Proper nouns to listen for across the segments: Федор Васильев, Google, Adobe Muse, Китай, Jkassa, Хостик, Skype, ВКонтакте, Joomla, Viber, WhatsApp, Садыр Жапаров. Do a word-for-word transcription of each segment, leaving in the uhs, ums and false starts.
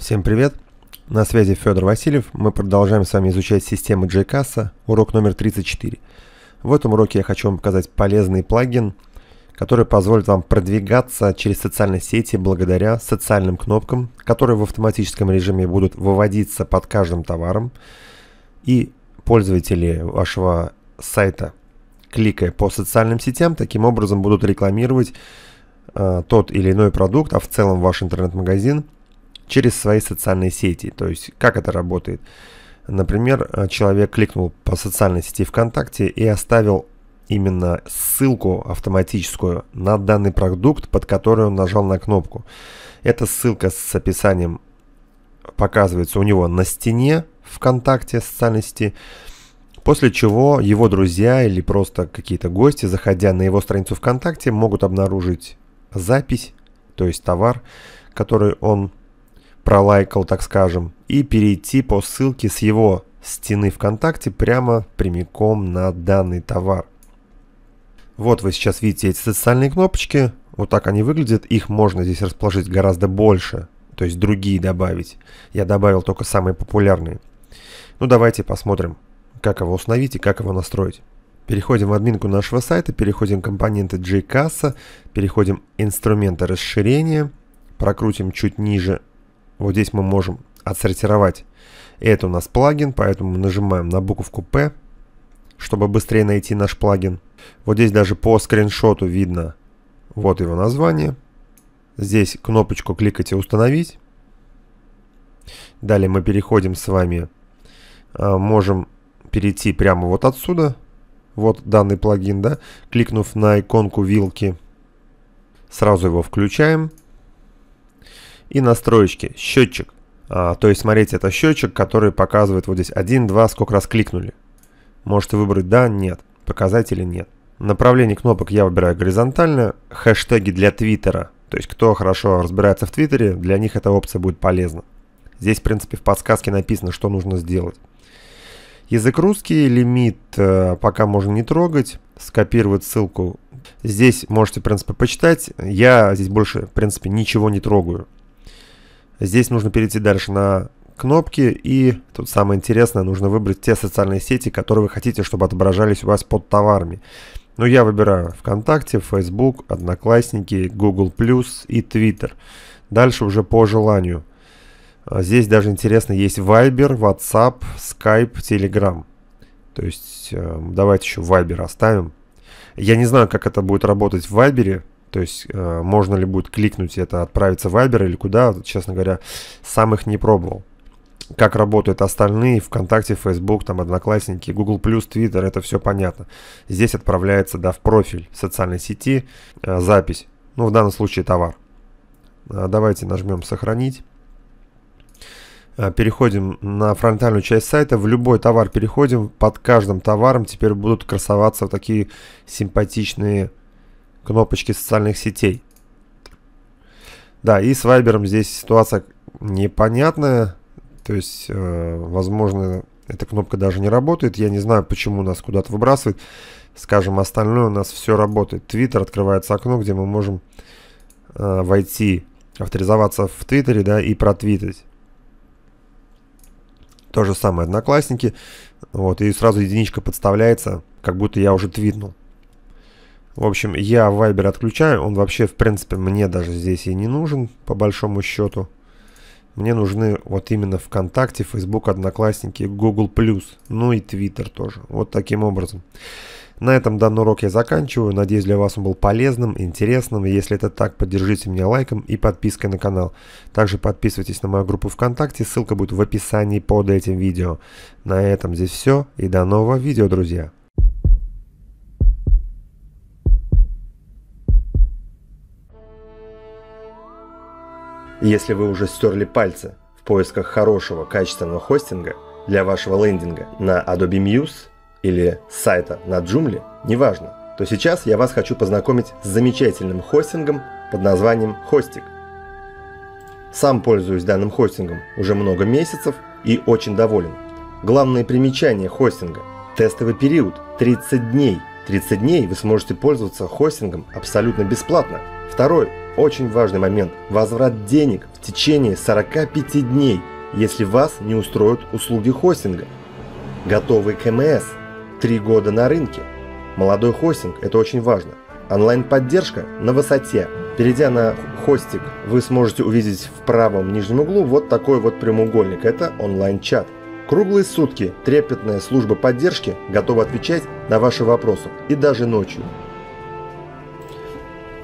Всем привет! На связи Федор Васильев. Мы продолжаем с вами изучать систему Jkassa, урок номер тридцать четыре. В этом уроке я хочу вам показать полезный плагин, который позволит вам продвигаться через социальные сети благодаря социальным кнопкам, которые в автоматическом режиме будут выводиться под каждым товаром. И пользователи вашего сайта, кликая по социальным сетям, таким образом будут рекламировать э, тот или иной продукт, а в целом ваш интернет-магазин, через свои социальные сети. То есть, как это работает? Например, человек кликнул по социальной сети ВКонтакте и оставил именно ссылку автоматическую на данный продукт, под который он нажал на кнопку. Эта ссылка с описанием показывается у него на стене ВКонтакте социальной сети, после чего его друзья или просто какие-то гости, заходя на его страницу ВКонтакте, могут обнаружить запись, то есть товар, который он пролайкал, так скажем, и перейти по ссылке с его стены ВКонтакте прямо прямиком на данный товар. Вот вы сейчас видите эти социальные кнопочки, вот так они выглядят, их можно здесь расположить гораздо больше, то есть другие добавить. Я добавил только самые популярные. Ну давайте посмотрим, как его установить и как его настроить. Переходим в админку нашего сайта, переходим в компоненты Jkassa, переходим в инструменты расширения, прокрутим чуть ниже. Вот здесь мы можем отсортировать. Это у нас плагин, поэтому нажимаем на буковку P, чтобы быстрее найти наш плагин. Вот здесь даже по скриншоту видно вот его название. Здесь кнопочку кликайте «Установить». Далее мы переходим с вами, можем перейти прямо вот отсюда. Вот данный плагин, да, кликнув на иконку вилки. Сразу его включаем. И настройки, счетчик. А, то есть, смотрите, это счетчик, который показывает вот здесь один, два, сколько раз кликнули. Можете выбрать «да», «нет», «показать» или «нет». Направление кнопок я выбираю горизонтально. Хэштеги для Твиттера. То есть, кто хорошо разбирается в Твиттере, для них эта опция будет полезна. Здесь, в принципе, в подсказке написано, что нужно сделать. Язык русский, лимит пока можно не трогать. Скопировать ссылку. Здесь можете, в принципе, почитать. Я здесь больше, в принципе, ничего не трогаю. Здесь нужно перейти дальше на кнопки, и тут самое интересное, нужно выбрать те социальные сети, которые вы хотите, чтобы отображались у вас под товарами. Ну, я выбираю ВКонтакте, Facebook, Одноклассники, Google плюс, и Twitter. Дальше уже по желанию. Здесь даже интересно, есть Viber, WhatsApp, Skype, Telegram. То есть, давайте еще Viber оставим. Я не знаю, как это будет работать в Viber. То есть, э, можно ли будет кликнуть это, отправиться в Viber или куда, честно говоря, сам их не пробовал. Как работают остальные, ВКонтакте, Facebook, там, Одноклассники, Google плюс, Twitter, это все понятно. Здесь отправляется, да, в профиль социальной сети э, запись, ну, в данном случае товар. Э, давайте нажмем «Сохранить». Э, переходим на фронтальную часть сайта, в любой товар переходим, под каждым товаром теперь будут красоваться вот такие симпатичные кнопочки социальных сетей. Да, и с Viber здесь ситуация непонятная. То есть, э, возможно, эта кнопка даже не работает. Я не знаю, почему нас куда-то выбрасывает. Скажем, остальное у нас все работает. Twitter, открывается окно, где мы можем э, войти, авторизоваться в Твиттере, да, и протвитать. То же самое Одноклассники. Вот, и сразу единичка подставляется, как будто я уже твитнул. В общем, я Viber отключаю, он вообще, в принципе, мне даже здесь и не нужен, по большому счету. Мне нужны вот именно ВКонтакте, Facebook, Одноклассники, Google плюс, ну и Twitter тоже. Вот таким образом. На этом данный урок я заканчиваю. Надеюсь, для вас он был полезным, интересным. Если это так, поддержите меня лайком и подпиской на канал. Также подписывайтесь на мою группу ВКонтакте, ссылка будет в описании под этим видео. На этом здесь все, и до нового видео, друзья. Если вы уже стерли пальцы в поисках хорошего качественного хостинга для вашего лендинга на Adobe Muse или сайта на Joomla, неважно, то сейчас я вас хочу познакомить с замечательным хостингом под названием Хостик. Сам пользуюсь данным хостингом уже много месяцев и очень доволен. Главное примечание хостинга – тестовый период тридцать дней. тридцать дней вы сможете пользоваться хостингом абсолютно бесплатно. Второй – Очень важный момент – возврат денег в течение сорока пяти дней, если вас не устроят услуги хостинга. Готовый КМС – три года на рынке. Молодой хостинг – это очень важно. Онлайн-поддержка на высоте. Перейдя на Хостик, вы сможете увидеть в правом нижнем углу вот такой вот прямоугольник – это онлайн-чат. Круглые сутки трепетная служба поддержки готова отвечать на ваши вопросы и даже ночью.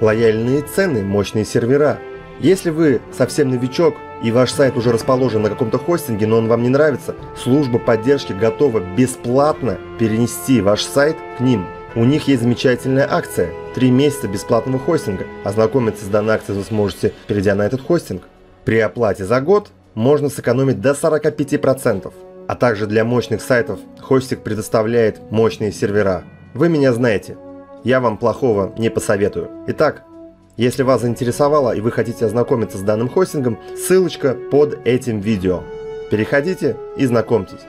Лояльные цены, мощные сервера. Если вы совсем новичок и ваш сайт уже расположен на каком-то хостинге, но он вам не нравится, служба поддержки готова бесплатно перенести ваш сайт к ним. У них есть замечательная акция – три месяца бесплатного хостинга. Ознакомиться с данной акцией вы сможете, перейдя на этот хостинг. При оплате за год можно сэкономить до сорока пяти процентов. А также для мощных сайтов Хостик предоставляет мощные сервера. Вы меня знаете. Я вам плохого не посоветую. Итак, если вас заинтересовало и вы хотите ознакомиться с данным хостингом, ссылочка под этим видео. Переходите и знакомьтесь.